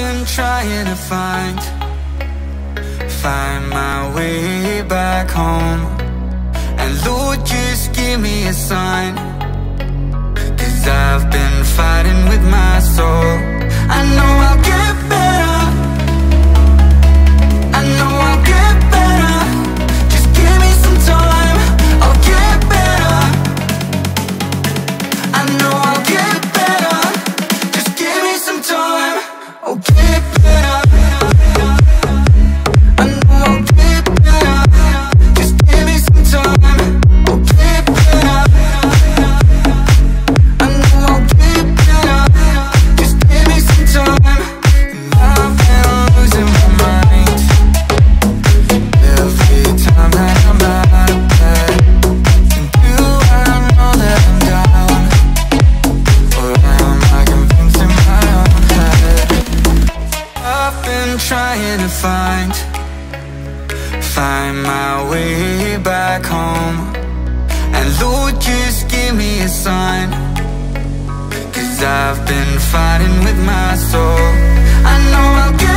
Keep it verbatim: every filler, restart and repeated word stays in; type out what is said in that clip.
been trying to find Find my way back home. And Lord, just give me a sign, 'cause I've been fighting with my soul. I know I'll get better, I know I'll get better. Just give me some time, I'll get better, I know I'll get better. Just give me some time, I'll get better. Find, find my way back home. And Lord, just give me a sign, 'cause I've been fighting with my soul. I know I'll get